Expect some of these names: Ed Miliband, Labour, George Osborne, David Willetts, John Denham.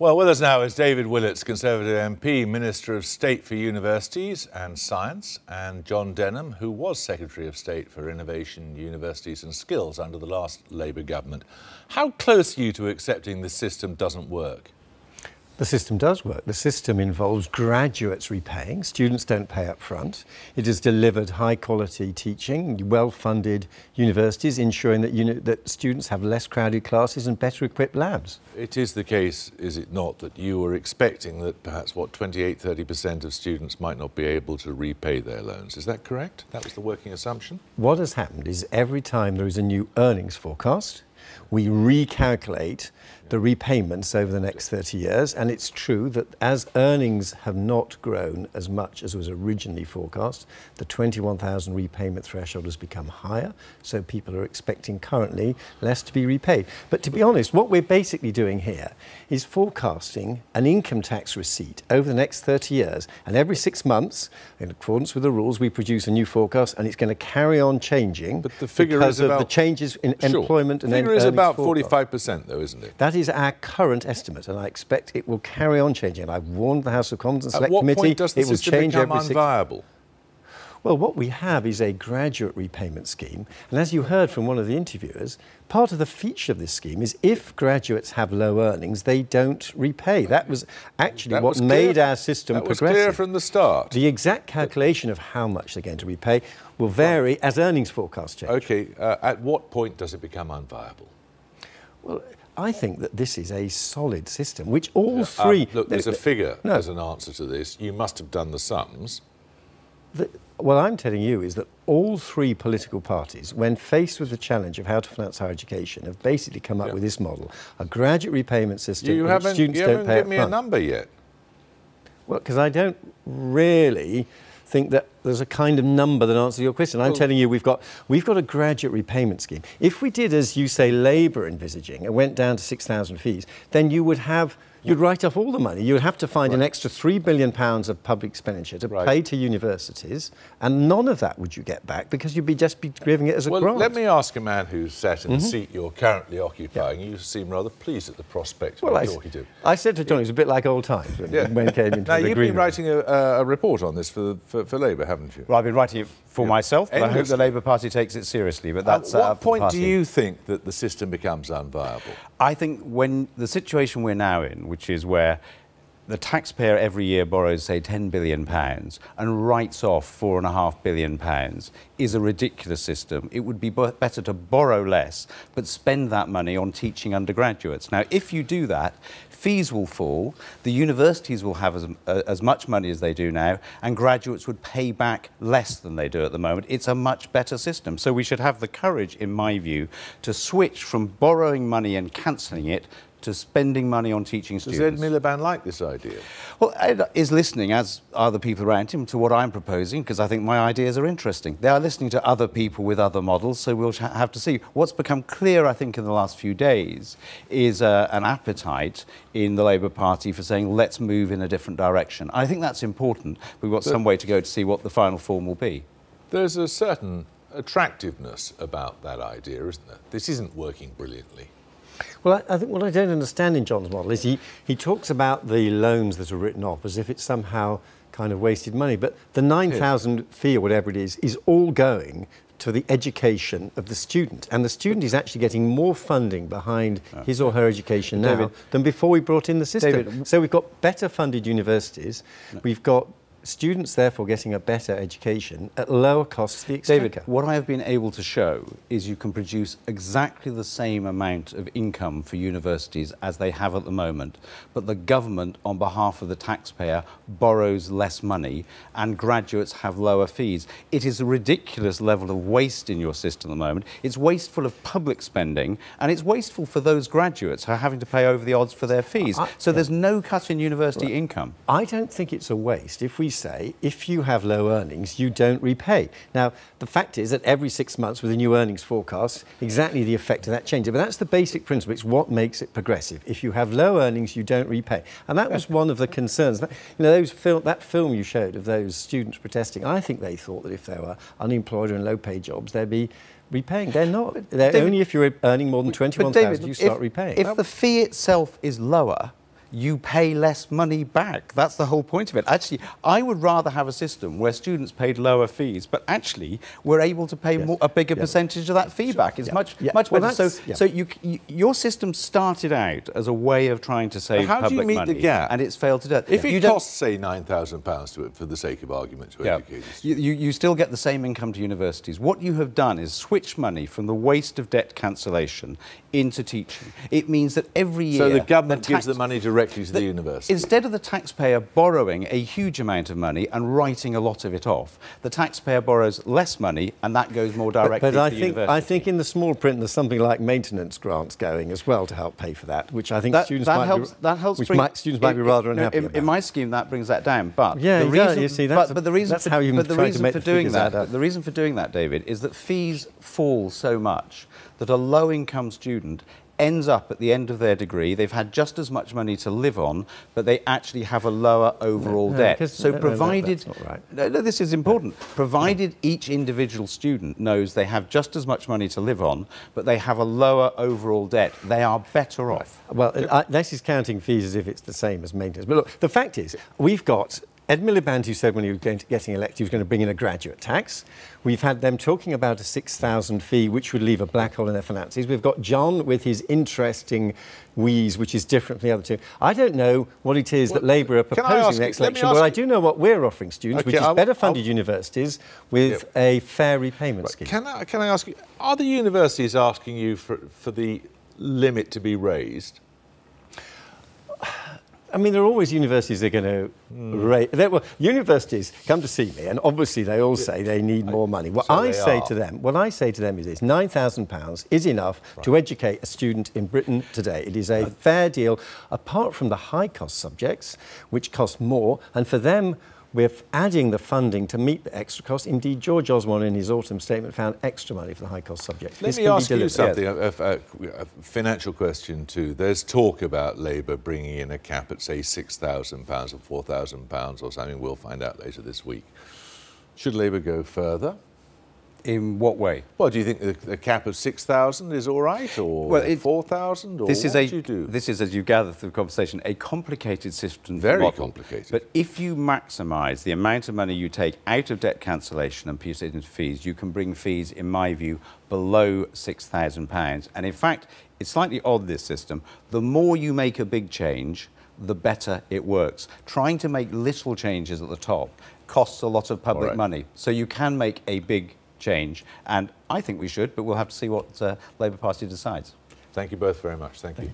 Well, with us now is David Willetts, Conservative MP, Minister of State for Universities and Science, and John Denham, who was Secretary of State for Innovation, Universities and Skills under the last Labour government. How close are you to accepting the system doesn't work? The system does work. The system involves graduates repaying. Students don't pay up front. It has delivered high-quality teaching, well-funded universities, ensuring that, that students have less crowded classes and better equipped labs. It is the case, is it not, that you were expecting that perhaps, what, 28–30% of students might not be able to repay their loans. Is that correct? That was the working assumption? What has happened is every time there is a new earnings forecast, we recalculate the repayments over the next 30 years, and it's true that as earnings have not grown as much as was originally forecast, the 21,000 repayment threshold has become higher, so people are expecting currently less to be repaid. But to be honest, what we're basically doing here is forecasting an income tax receipt over the next 30 years, and every 6 months, in accordance with the rules, we produce a new forecast, and it's going to carry on changing. But the figure is about the changes in employment and earnings. It's about 45%, though, isn't it? That is our current estimate, and I expect it will carry on changing. I've warned the House of Commons and Select Committee it will change every 6 months. At what point does the system become unviable? Well, what we have is a graduate repayment scheme, and as you heard from one of the interviewers, part of the feature of this scheme is if graduates have low earnings, they don't repay. That was actually what made our system progressive. That was clear from the start. The exact calculation of how much they're going to repay will vary as earnings forecasts change. OK, at what point does it become unviable? Well, I think that this is a solid system, which all three... look, there's a figure as an answer to this. You must have done the sums. What I'm telling you is that all three political parties, when faced with the challenge of how to finance higher education, have basically come up with this model, a graduate repayment system where students don't pay up front. You haven't given me a number yet. Well, because I don't really think that there's a kind of number that answers your question. I'm telling you we've got a graduate repayment scheme. If we did, as you say, Labour envisaging and went down to 6,000 fees, then you would have... You'd write off all the money. You'd have to find an extra £3 billion of public expenditure to pay to universities, and none of that would you get back because you'd be just giving it as a grant. Let me ask a man who's sat in the seat you're currently occupying. You seem rather pleased at the prospect of talking to. I said to John, it was a bit like old times when it came into the agreement. Now, you've been writing a report on this for Labour, haven't you? Well, I've been writing it for myself, but I hope the Labour Party takes it seriously. But that's at what point do you think that the system becomes unviable? I think when the situation we're now in, which is where the taxpayer every year borrows, say, £10 billion and writes off £4.5 billion, is a ridiculous system. It would be better to borrow less but spend that money on teaching undergraduates. Now, if you do that, fees will fall, the universities will have as much money as they do now, and graduates would pay back less than they do at the moment. It's a much better system. So we should have the courage, in my view, to switch from borrowing money and cancelling it to spending money on teaching students. Does Ed Miliband like this idea? Well, Ed is listening, as are the people around him, to what I'm proposing, because I think my ideas are interesting. They are listening to other people with other models, so we'll have to see. What's become clear, I think, in the last few days is an appetite in the Labour Party for saying, let's move in a different direction. I think that's important. We've got some way to go to see what the final form will be. There's a certain attractiveness about that idea, isn't there? This isn't working brilliantly. Well, I think what I don't understand in John's model is he talks about the loans that are written off as if it's somehow kind of wasted money, but the 9,000 fee or whatever it is all going to the education of the student, and the student is actually getting more funding behind his or her education now than before we brought in the system. So we've got better funded universities, we've got students, therefore, getting a better education at lower costs to the exchequer. David, what I have been able to show is you can produce exactly the same amount of income for universities as they have at the moment, but the government, on behalf of the taxpayer, borrows less money and graduates have lower fees. It is a ridiculous level of waste in your system at the moment. It's wasteful of public spending, and it's wasteful for those graduates who are having to pay over the odds for their fees. So there's no cut in university income. I don't think it's a waste if we say, if you have low earnings, you don't repay. Now, the fact is that every 6 months with a new earnings forecast, exactly the effect of that changes. But that's the basic principle. It's what makes it progressive. If you have low earnings, you don't repay. And that was one of the concerns. That, you know, that film you showed of those students protesting, I think they thought that if they were unemployed or in low-paid jobs, they'd be repaying. They're not. They're only if you're earning more than 21,000 you start repaying. If the fee itself is lower, you pay less money back. That's the whole point of it. Actually, I would rather have a system where students paid lower fees, but actually were able to pay more, a bigger percentage of that fee back. It's much better. So your system started out as a way of trying to save public money. How do you meet the gap? And it's failed to do it. If it costs, say, £9,000 to it, for the sake of argument, to educators, you still get the same income to universities. What you have done is switch money from the waste of debt cancellation into teaching. It means that every year... So the government gives the money directly to the university. Instead of the taxpayer borrowing a huge amount of money and writing a lot of it off, the taxpayer borrows less money and that goes more directly to the university. I think in the small print there's something like maintenance grants going as well to help pay for that, which I think students might be rather unhappy about. In my scheme, that brings that down. But yeah, you see, that's how you try to make the figures add up. The reason for doing that, David, is that fees fall so much that a low-income student ends up at the end of their degree, they've had just as much money to live on, but they actually have a lower overall debt. So provided... this is important. Provided each individual student knows they have just as much money to live on, but they have a lower overall debt, they are better off. Well, this is counting fees as if it's the same as maintenance. But look, the fact is, we've got... Ed Miliband, who said when he was getting elected he was going to bring in a graduate tax. We've had them talking about a 6,000 fee, which would leave a black hole in their finances. We've got John with his interesting wheeze, which is different from the other two. I don't know what it is that Labour are proposing next election, but I do know what we're offering students, which is better funded universities with a fair repayment scheme. Can I ask you, are the universities asking you for the limit to be raised? I mean, there are always universities that are going to Well, universities come to see me, and obviously they all say they need more money. What I say to them is this: £9,000 is enough to educate a student in Britain today. It is a fair deal, apart from the high-cost subjects, which cost more, and for them, we're adding the funding to meet the extra cost. Indeed, George Osborne in his autumn statement found extra money for the high-cost subjects. Let me ask you something, a financial question too. There's talk about Labour bringing in a cap at, say, £6,000 or £4,000 or something. We'll find out later this week. Should Labour go further? In what way? Well, do you think the cap of 6,000 is all right, or 4,000, or what do you do? This is, as you gather through the conversation, a complicated system. Very complicated. But if you maximise the amount of money you take out of debt cancellation and put it into fees, you can bring fees, in my view, below £6,000. And in fact, it's slightly odd, this system. The more you make a big change, the better it works. Trying to make little changes at the top costs a lot of public money. So you can make a big change, and I think we should, but we'll have to see what Labour Party decides. Thank you both very much. Thank you.